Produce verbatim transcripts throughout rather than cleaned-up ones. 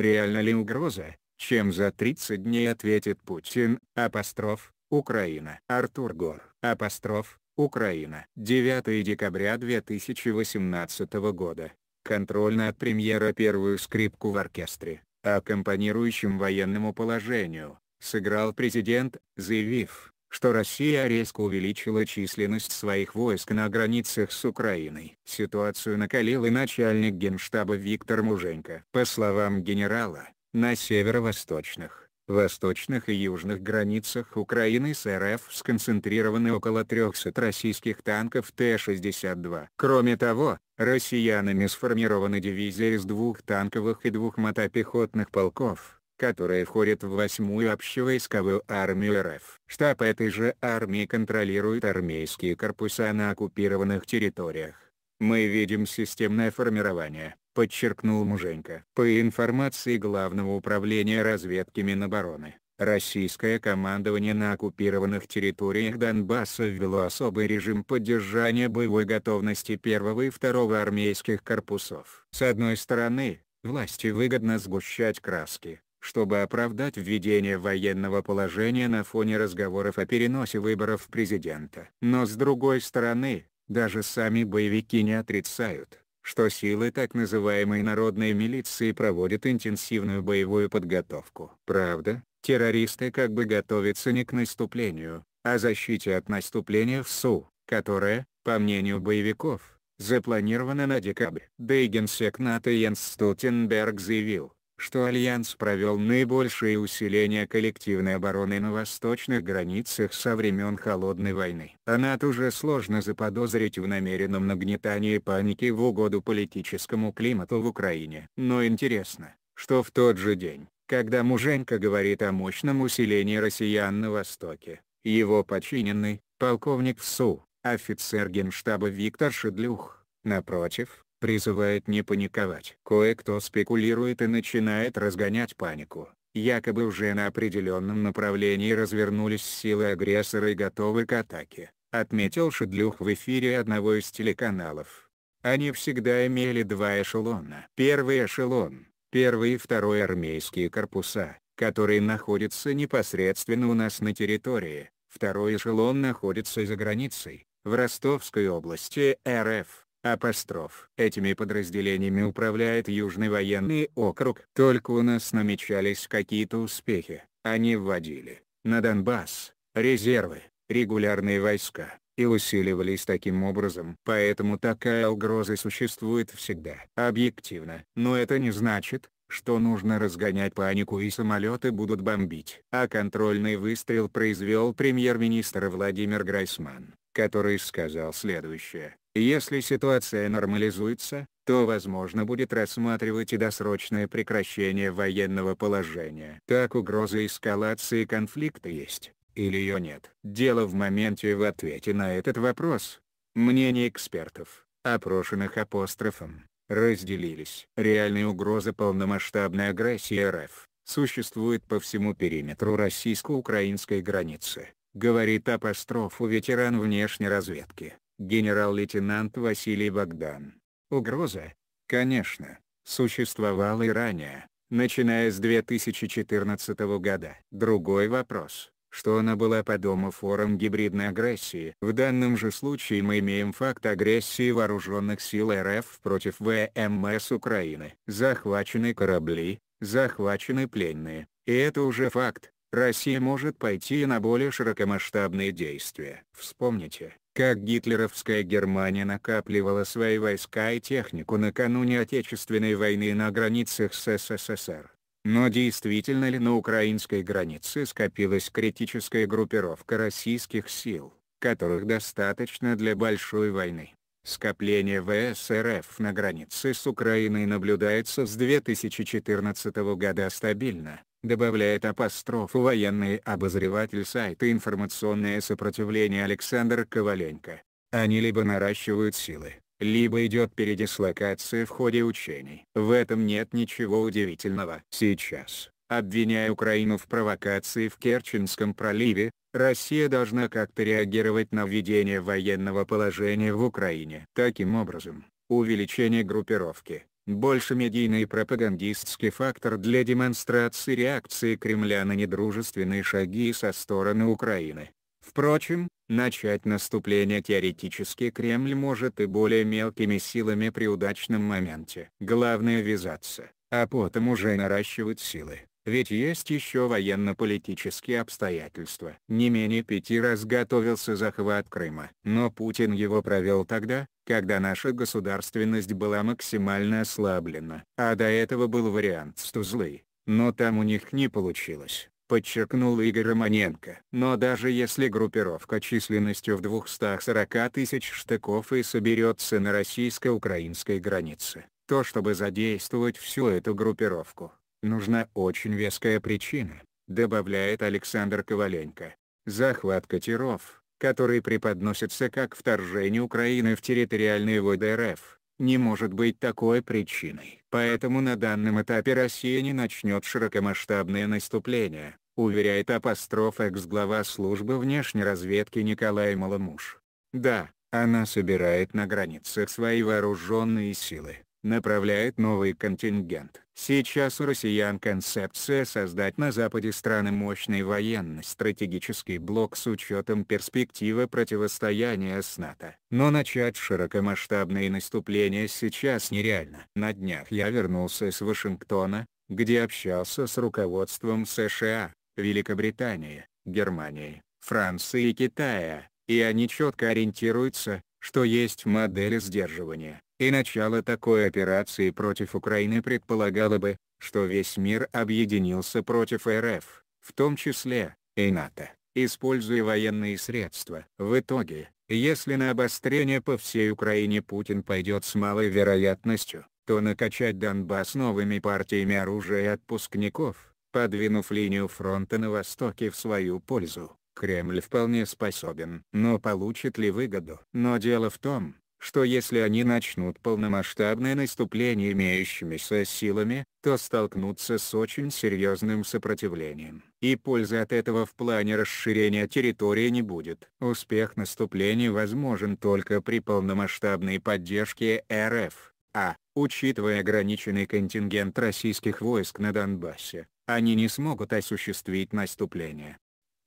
реально ли угроза, чем за тридцать дней ответит Путин, апостроф, Украина. Артур Гор, апостроф, Украина. девятое декабря две тысячи восемнадцатого года. Контрольно от премьера первую скрипку в оркестре, аккомпанирующем военному положению, сыграл президент, заявив, что Россия резко увеличила численность своих войск на границах с Украиной. Ситуацию накалил и начальник Генштаба Виктор Муженко. По словам генерала, на северо-восточных, восточных и южных границах Украины с РФ сконцентрированы около трёхсот российских танков Т шестьдесят два. Кроме того, россиянами сформированы дивизии из двух танковых и двух мотопехотных полков, которые входят в восьмую общевойсковую армию РФ. Штаб этой же армии контролирует армейские корпуса на оккупированных территориях. «Мы видим системное формирование», — подчеркнул Муженко. По информации Главного управления разведки Минобороны, российское командование на оккупированных территориях Донбасса ввело особый режим поддержания боевой готовности первого и второго армейских корпусов. С одной стороны, власти выгодно сгущать краски, чтобы оправдать введение военного положения на фоне разговоров о переносе выборов президента. Но с другой стороны, даже сами боевики не отрицают, что силы так называемой народной милиции проводят интенсивную боевую подготовку. Правда, террористы как бы готовятся не к наступлению, а защите от наступления в СУ, которое, по мнению боевиков, запланировано на декабрь. Да и генсек НАТО Йенс Столтенберг заявил, что Альянс провел наибольшее усиление коллективной обороны на восточных границах со времен Холодной войны. А НАТО уже сложно заподозрить в намеренном нагнетании паники в угоду политическому климату в Украине. Но интересно, что в тот же день, когда Муженко говорит о мощном усилении россиян на Востоке, его подчиненный, полковник ВСУ, офицер Генштаба Виктор Шедлюх, напротив, призывает не паниковать. Кое-кто спекулирует и начинает разгонять панику, якобы уже на определенном направлении развернулись силы агрессора и готовы к атаке, отметил Шедлюх в эфире одного из телеканалов. Они всегда имели два эшелона. Первый эшелон, первый и второй армейские корпуса, которые находятся непосредственно у нас на территории, второй эшелон находится за границей, в Ростовской области РФ. Апостроф. Этими подразделениями управляет Южный военный округ. Только у нас намечались какие-то успехи. Они вводили на Донбасс резервы, регулярные войска, и усиливались таким образом. Поэтому такая угроза существует всегда. Объективно. Но это не значит, что нужно разгонять панику и самолеты будут бомбить. А контрольный выстрел произвел премьер-министр Владимир Грайсман, который сказал следующее: если ситуация нормализуется, то возможно будет рассматривать и досрочное прекращение военного положения. Так угроза эскалации конфликта есть, или ее нет? Дело в моменте в ответе на этот вопрос. Мнения экспертов, опрошенных Апострофом, разделились. Реальная угроза полномасштабной агрессии РФ существует по всему периметру российско-украинской границы, говорит Апострофу ветеран внешней разведки, генерал-лейтенант Василий Богдан. Угроза, конечно, существовала и ранее, начиная с две тысячи четырнадцатого года. Другой вопрос, что она была по дому форум гибридной агрессии. В данном же случае мы имеем факт агрессии вооруженных сил РФ против ВМС Украины. Захвачены корабли, захвачены пленные, и это уже факт. Россия может пойти на более широкомасштабные действия. Вспомните, как гитлеровская Германия накапливала свои войска и технику накануне Отечественной войны на границах с СССР. Но действительно ли на украинской границе скопилась критическая группировка российских сил, которых достаточно для большой войны? Скопление ВС РФ на границе с Украиной наблюдается с две тысячи четырнадцатого года стабильно, добавляет Апостроф военный обозреватель сайта «Информационное сопротивление» Александр Коваленко. Они либо наращивают силы, либо идет передислокация в ходе учений. В этом нет ничего удивительного. Сейчас, обвиняя Украину в провокации в Керченском проливе, Россия должна как-то реагировать на введение военного положения в Украине. Таким образом, увеличение группировки, больше медийный пропагандистский фактор для демонстрации реакции Кремля на недружественные шаги со стороны Украины. Впрочем, начать наступление теоретически Кремль может и более мелкими силами при удачном моменте. Главное ввязаться, а потом уже наращивать силы, ведь есть еще военно-политические обстоятельства. Не менее пяти раз готовился захват Крыма, но Путин его провел тогда, когда наша государственность была максимально ослаблена. А до этого был вариант с Тузлой, но там у них не получилось, подчеркнул Игорь Романенко. Но даже если группировка численностью в двести сорок тысяч штыков и соберется на российско-украинской границе, то чтобы задействовать всю эту группировку, нужна очень веская причина, добавляет Александр Коваленко. Захват катеров, который преподносится как вторжение Украины в территориальные воды РФ, не может быть такой причиной. Поэтому на данном этапе Россия не начнет широкомасштабное наступление, уверяет Апостроф, экс-глава службы внешней разведки Николай Маломуш. Да, она собирает на границах свои вооруженные силы, направляет новый контингент. Сейчас у россиян концепция создать на Западе страны мощный военно-стратегический блок с учетом перспективы противостояния с НАТО. Но начать широкомасштабные наступления сейчас нереально. На днях я вернулся с Вашингтона, где общался с руководством США, Великобритании, Германии, Франции и Китая, и они четко ориентируются, что есть модель сдерживания. И начало такой операции против Украины предполагало бы, что весь мир объединился против РФ, в том числе и НАТО, используя военные средства. В итоге, если на обострение по всей Украине Путин пойдет с малой вероятностью, то накачать Донбасс новыми партиями оружия и отпускников, подвинув линию фронта на востоке в свою пользу, Кремль вполне способен. Но получит ли выгоду? Но дело в том, что если они начнут полномасштабное наступление имеющимися силами, то столкнутся с очень серьезным сопротивлением. И пользы от этого в плане расширения территории не будет. Успех наступления возможен только при полномасштабной поддержке РФ, а, учитывая ограниченный контингент российских войск на Донбассе, они не смогут осуществить наступление,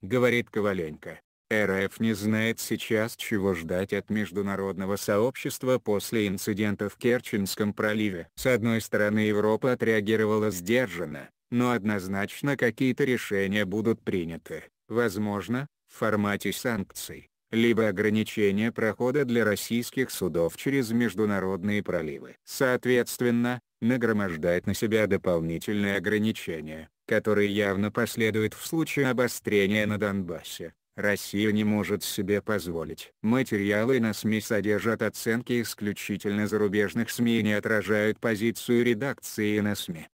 говорит Коваленко. РФ не знает сейчас, чего ждать от международного сообщества после инцидента в Керченском проливе. С одной стороны, Европа отреагировала сдержанно, но однозначно какие-то решения будут приняты, возможно, в формате санкций, либо ограничения прохода для российских судов через международные проливы. Соответственно, нагромождать на себя дополнительные ограничения, которые явно последуют в случае обострения на Донбассе, Россия не может себе позволить. Материалы на СМИ содержат оценки исключительно зарубежных СМИ и не отражают позицию редакции на СМИ.